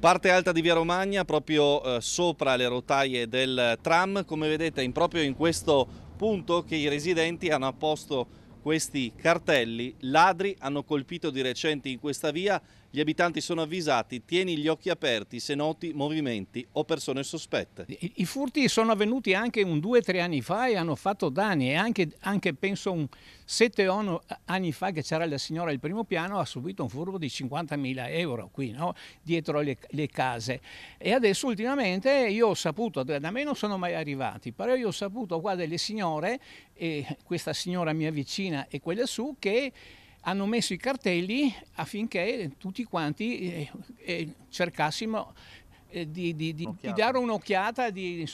Parte alta di Via Romagna, proprio sopra le rotaie del tram. Come vedete, proprio in questo punto che i residenti hanno apposto questi cartelli: ladri hanno colpito di recente in questa via, gli abitanti sono avvisati, tieni gli occhi aperti se noti movimenti o persone sospette. I furti sono avvenuti anche un 2-3 anni fa e hanno fatto danni, e anche penso un 7-8 anni fa che c'era la signora al primo piano, ha subito un furto di 50.000 euro qui, no? Dietro le case. E adesso ultimamente io ho saputo, da me non sono mai arrivati, però io ho saputo qua delle signore, e questa signora mia vicina e quella su, che hanno messo i cartelli affinché tutti quanti cercassimo di dare un'occhiata, di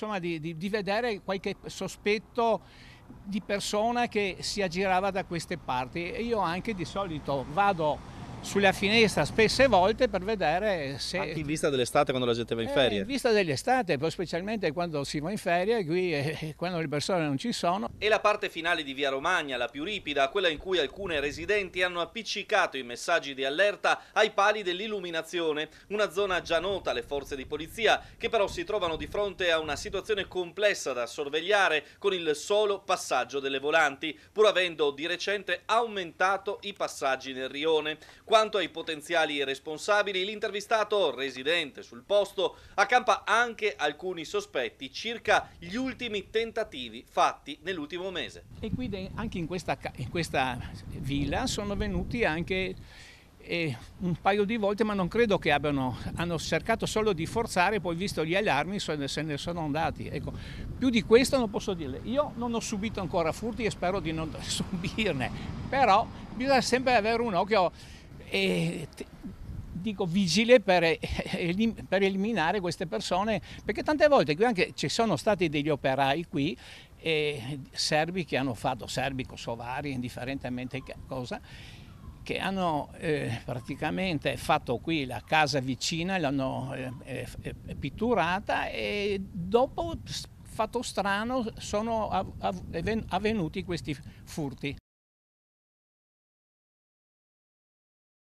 vedere qualche sospetto di persona che si aggirava da queste parti. E io anche di solito vado sulla finestra spesse volte per vedere se... Anche in vista dell'estate, quando la gente va in ferie? In vista dell'estate, poi specialmente quando si va in ferie qui, quando le persone non ci sono. E la parte finale di Via Romagna, la più ripida, quella in cui alcune residenti hanno appiccicato i messaggi di allerta ai pali dell'illuminazione, una zona già nota alle forze di polizia, che però si trovano di fronte a una situazione complessa da sorvegliare con il solo passaggio delle volanti, pur avendo di recente aumentato i passaggi nel rione. Quanto ai potenziali responsabili, l'intervistato, residente sul posto, accampa anche alcuni sospetti circa gli ultimi tentativi fatti nell'ultimo mese. E qui anche in questa villa sono venuti anche un paio di volte, ma non credo che hanno cercato solo di forzare, poi visto gli allarmi se ne sono andati. Ecco, più di questo non posso dirle. Io non ho subito ancora furti e spero di non subirne, però bisogna sempre avere un occhio vigile per eliminare queste persone, perché tante volte qui anche ci sono stati degli operai qui, serbi, che hanno fatto, serbi, kosovari, indifferentemente che cosa, che hanno praticamente fatto qui la casa vicina, l'hanno pitturata, e dopo, fatto strano, sono avvenuti questi furti.